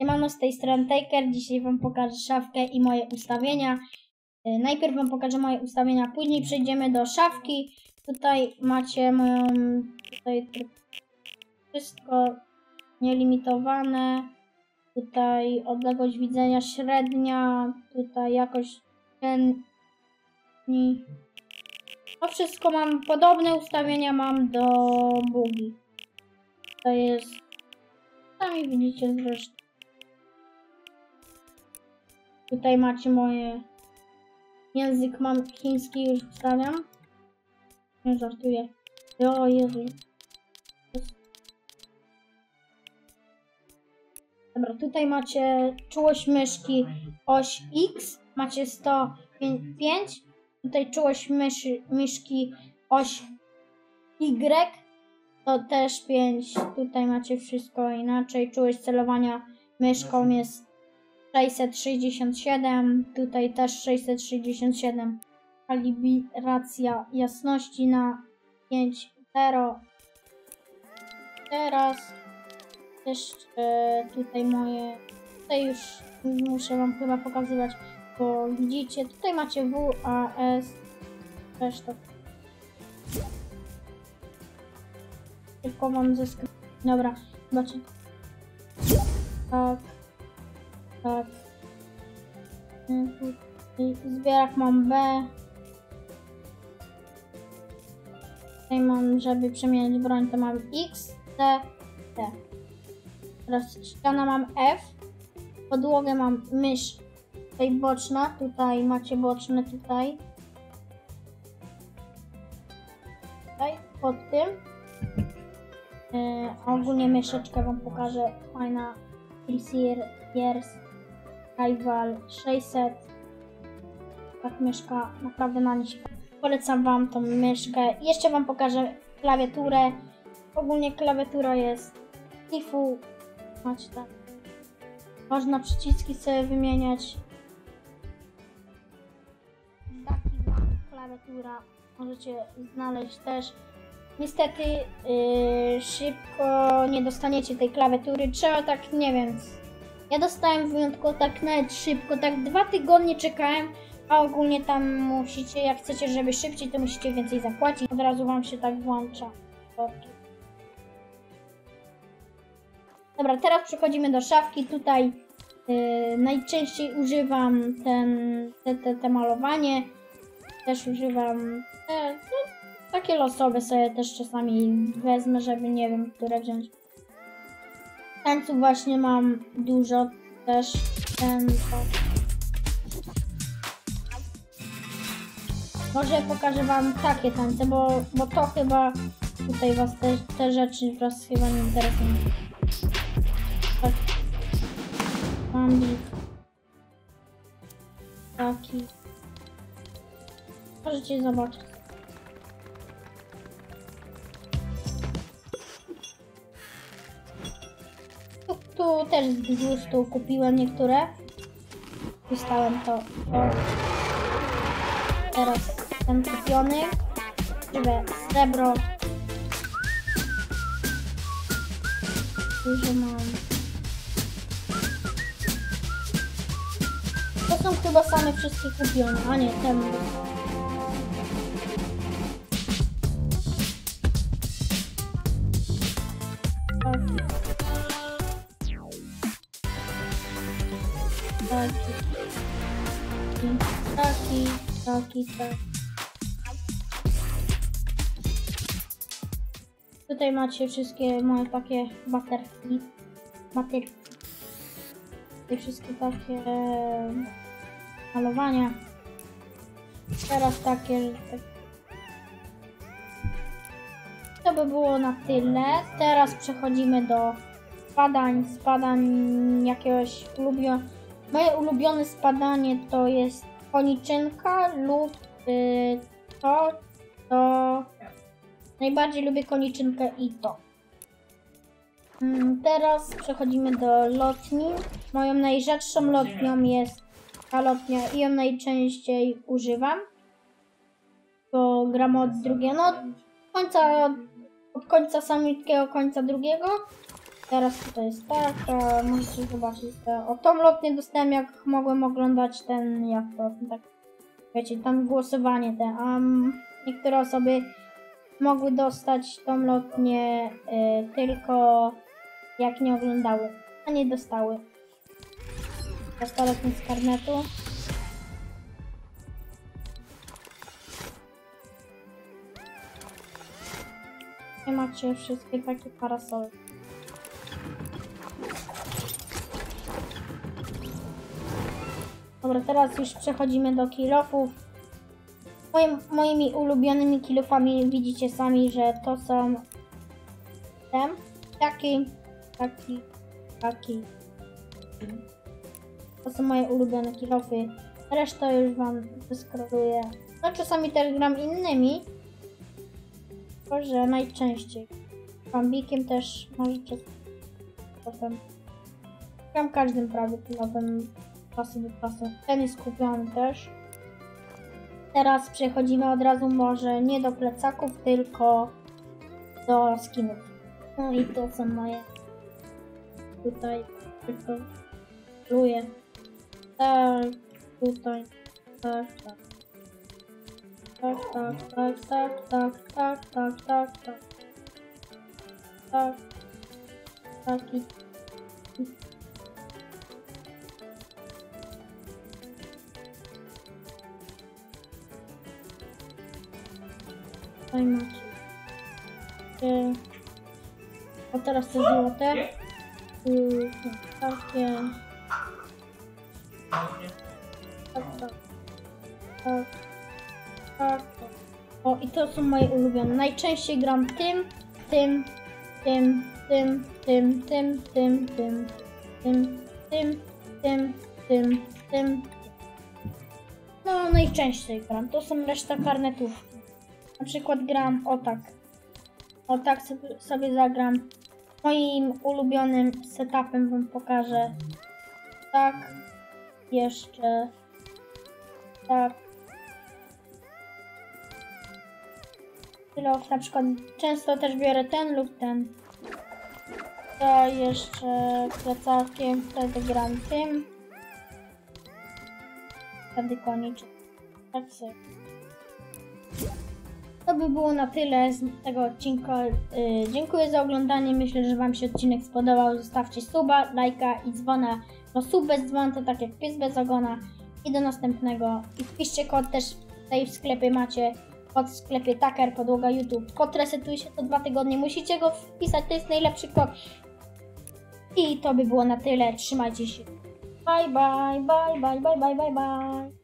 Siemano, z tej strony Taker. Dzisiaj wam pokażę szafkę i moje ustawienia. Najpierw wam pokażę moje ustawienia, później przejdziemy do szafki. Tutaj macie moją... Tutaj wszystko nielimitowane. Tutaj odległość widzenia średnia. Tutaj jakoś ten... To wszystko mam. Podobne ustawienia mam do bugi. To jest... Sami widzicie zresztą. Tutaj macie moje... Język mam chiński, już wstawiam. Nie żartuję. O Jezu. Dobra, tutaj macie czułość myszki oś X. Macie 105. Tutaj czułość myszki oś Y. To też 5. Tutaj macie wszystko inaczej. Czułość celowania myszką jest 667, tutaj też 667. Kalibracja jasności na 5.0. Teraz też tutaj moje... Tutaj już muszę wam chyba pokazywać, bo widzicie, tutaj macie W, A, S, resztę. Tylko wam zyskać. Dobra, zobaczcie. Tak. Tak. Zbierak mam B. Tutaj mam, żeby przemieniać broń, to mam X, C, T. Teraz ściana mam F. Podłogę mam mysz. Tutaj boczna, tutaj macie boczne, tutaj. Tutaj, pod tym. Ogólnie myszeczkę wam pokażę. Fajna. Rival 600. Tak, myszka, naprawdę na nich polecam wam tą myszkę. Jeszcze wam pokażę klawiaturę. Ogólnie klawiatura jest tifu. Macie tak. Można przyciski sobie wymieniać. Taki klawiatura możecie znaleźć też. Niestety szybko nie dostaniecie tej klawiatury. Trzeba tak, nie wiem. Ja dostałem wyjątkowo tak nawet szybko, tak 2 tygodnie czekałem, a ogólnie tam musicie, jak chcecie, żeby szybciej, to musicie więcej zapłacić. Od razu wam się tak włącza. Dobra, teraz przechodzimy do szafki. Tutaj najczęściej używam te malowanie. Też używam takie losowe sobie też czasami wezmę, żeby nie wiem, które wziąć. Tańców właśnie mam dużo też. Może pokażę wam takie tańce, bo to chyba tutaj was te rzeczy was chyba nie interesują. Tak. Mam taki. Możecie zobaczyć. Tu też z gustu kupiłem niektóre. Dostałem to. Teraz ten kupiony. Żywe srebro. Dużo mam. To są chyba same wszystkie kupione, a nie ten. Taki. Tutaj macie wszystkie moje takie baterki. Te wszystkie takie malowania. Teraz takie. To by było na tyle. Teraz przechodzimy do spadań. Jakiegoś ulubionego. Moje ulubione spadanie to jest koniczynka lub to najbardziej lubię koniczynkę i to. Teraz przechodzimy do lotni. Moją najrzadszą lotnią jest ta lotnia i ją najczęściej używam. To gram od drugiego, no od końca samego końca drugiego Teraz tutaj jest tak, możecie zobaczyć to. O tą lotnię dostałem, jak mogłem oglądać ten, jak to, tak wiecie, tam głosowanie te, a niektóre osoby mogły dostać tą lotnię tylko jak nie oglądały, a nie dostały. Dostał lotnię z karnetu. Nie macie wszystkie takie parasoly. Dobra, teraz już przechodzimy do kill-offów. Moimi ulubionymi kill-offami widzicie sami, że to są ten, taki. To są moje ulubione kill-offy. Resztę już wam wyskrobuję. No czasami też gram innymi, tylko że najczęściej. Bambikiem też możecie. Potem gram każdym prawie kill-offem. Pasy do pasy. Ten jest kupiony też. Teraz przechodzimy od razu może nie do plecaków, tylko do skinów. No i to są moje. Tutaj tylko luję. Tak, tutaj. Tak, tak. Tak, tak, tak, tak, tak, tak, tak, tak. Tak. Taki. Tutaj macie. A teraz te złote. Takie. Tak, tak. Tak. Tak. O, i to są moje ulubione. Najczęściej gram tym. No, najczęściej gram. To są reszta karnetów. Na przykład gram o tak. O tak sobie zagram. Moim ulubionym setupem wam pokażę. Tak. Jeszcze. Tak. Na przykład często też biorę ten lub ten. To jeszcze plecakiem. Wtedy gram tym. Wtedy koniczę. Tak sobie. To by było na tyle z tego odcinka. Dziękuję za oglądanie. Myślę, że wam się odcinek spodobał. Zostawcie suba, lajka i dzwona. No sub bez dzwon to tak jak pies bez ogona. I do następnego. I wpiszcie kod też tutaj w sklepie macie. Kod w sklepie Taker, podłoga YouTube. Kod resetuje się co 2 tygodnie. Musicie go wpisać, to jest najlepszy kod. I to by było na tyle. Trzymajcie się. Bye, bye, bye, bye, bye, bye, bye, bye.